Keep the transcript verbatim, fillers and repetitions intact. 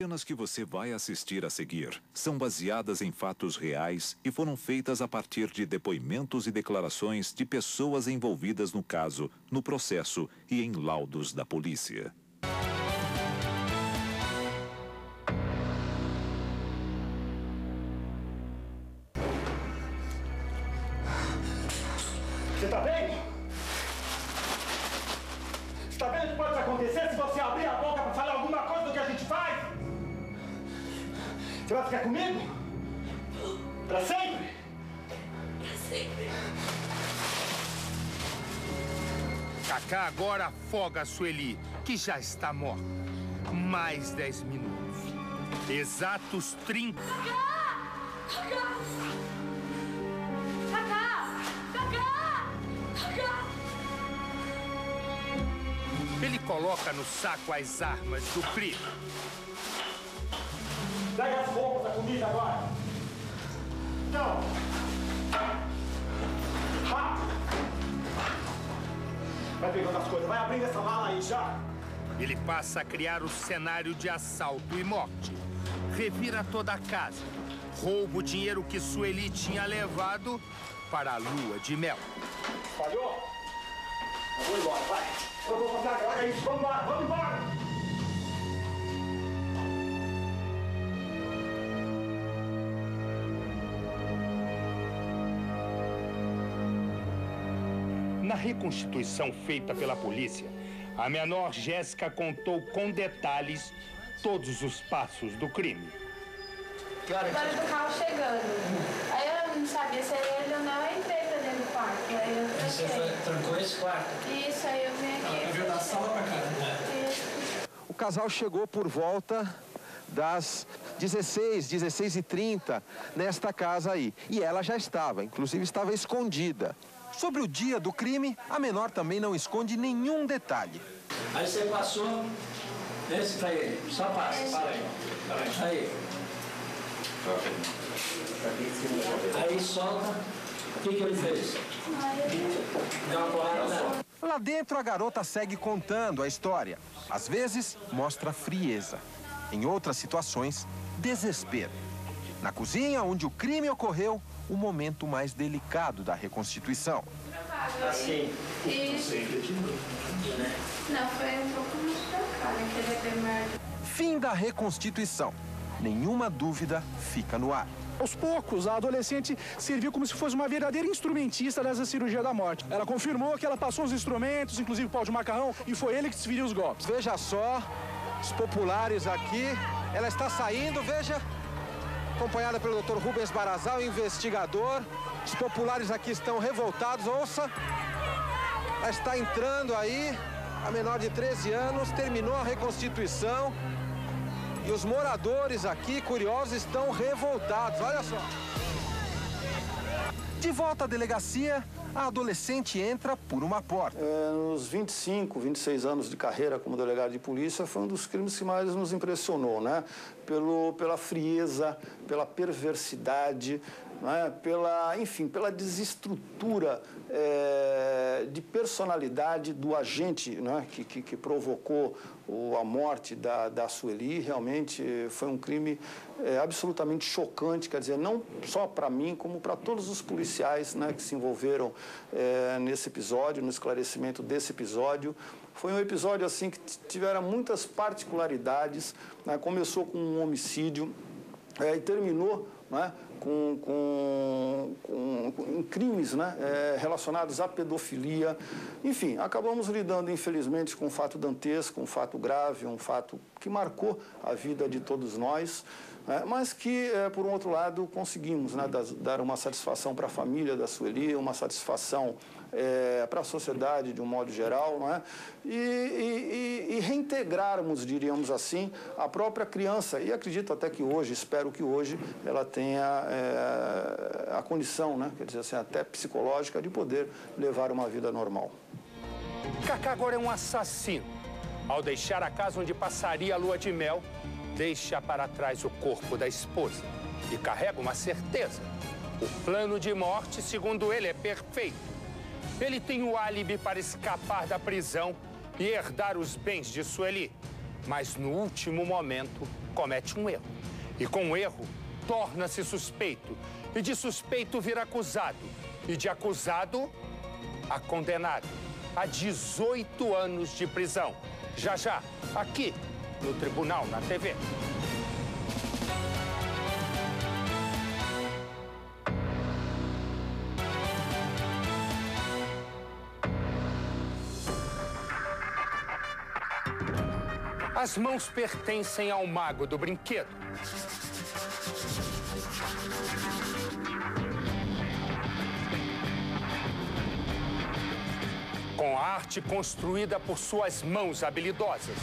As cenas que você vai assistir a seguir são baseadas em fatos reais e foram feitas a partir de depoimentos e declarações de pessoas envolvidas no caso, no processo e em laudos da polícia. Você tá bem? Você tá vendo o que pode acontecer se você abrir a boca pra falar alguma coisa do que a gente faz? Você vai ficar comigo? Pra sempre? Pra sempre. Cacá agora afoga a Sueli, que já está morta. Mais dez minutos. Exatos trinta. Cacá! Cacá! Cacá! Cacá! Cacá! Ele coloca no saco as armas do crime. Pega as roupas da comida agora! Não! Rápido! Vai pegando as coisas, vai abrindo essa mala aí já! Ele passa a criar o cenário de assalto e morte. Revira toda a casa. Rouba o dinheiro que Sueli tinha levado para a lua de mel. Falhou? Vou embora, vai! Eu vou fazer a galera aí, vamos embora, vamos embora! Na reconstituição feita pela polícia, a menor Jéssica contou com detalhes todos os passos do crime. Cara, do carro chegando. Aí eu não sabia se era ele ou não, eu entrei pra dentro do quarto. Aí eu fechei. Você trancou esse quarto? Isso, aí eu vim aqui. Você veio da sala pra cá, né? Isso. O casal chegou por volta das dezesseis, dezesseis e trinta nesta casa aí. E ela já estava, inclusive estava escondida. Sobre o dia do crime, a menor também não esconde nenhum detalhe. Aí você passou, esse pra ele, só passa, para aí, para aí. Aí solta, o que que ele fez? Deu uma porrada. Lá dentro a garota segue contando a história. Às vezes mostra frieza, em outras situações, desespero. Na cozinha onde o crime ocorreu, o momento mais delicado da reconstituição. Assim. Isso. Não, foi um pouco mais pra cá, né? Que ele é bem mais... Fim da reconstituição. Nenhuma dúvida fica no ar. Aos poucos, a adolescente serviu como se fosse uma verdadeira instrumentista dessa cirurgia da morte. Ela confirmou que ela passou os instrumentos, inclusive o pau de macarrão, e foi ele que desferiu os golpes. Veja só, os populares aqui. Ela está saindo, veja... Acompanhada pelo doutor Rubens Barazal, investigador. Os populares aqui estão revoltados, ouça. Ela está entrando aí, a menor de treze anos, terminou a reconstituição. E os moradores aqui, curiosos, estão revoltados, olha só. De volta à delegacia, a adolescente entra por uma porta. É, nos vinte e cinco, vinte e seis anos de carreira como delegado de polícia, foi um dos crimes que mais nos impressionou, né? Pelo, pela frieza, pela perversidade, né? Pela, enfim, pela desestrutura é, de personalidade do agente, né? que, que, que provocou o, a morte da, da Sueli. Realmente foi um crime é, absolutamente chocante, quer dizer, não só para mim, como para todos os policiais, né? Que se envolveram é, nesse episódio, no esclarecimento desse episódio. Foi um episódio assim que tiveram muitas particularidades, né? Começou com um homicídio é, e terminou, né? Com, com, com, com crimes, né? é, relacionados à pedofilia. Enfim, acabamos lidando, infelizmente, com um fato dantesco, um fato grave, um fato que marcou a vida de todos nós, né? Mas que, é, por um outro lado, conseguimos, né? dar uma satisfação para a família da Sueli, uma satisfação é, para a sociedade de um modo geral, né? e, e, e reintegrarmos, diríamos assim, a própria criança. E acredito até que hoje, espero que hoje, ela tenha... É, a condição, né, quer dizer assim, até psicológica, de poder levar uma vida normal. Cacá agora é um assassino. Ao deixar a casa onde passaria a lua de mel, deixa para trás o corpo da esposa e carrega uma certeza. O plano de morte, segundo ele, é perfeito. Ele tem o álibi para escapar da prisão e herdar os bens de Sueli. mas no último momento comete um erro. E com o erro, torna-se suspeito. E de suspeito vira acusado. E de acusado, a condenado a dezoito anos de prisão. Já, já, aqui no Tribunal, na T V. As mãos pertencem ao mago do brinquedo. Com a arte construída por suas mãos habilidosas.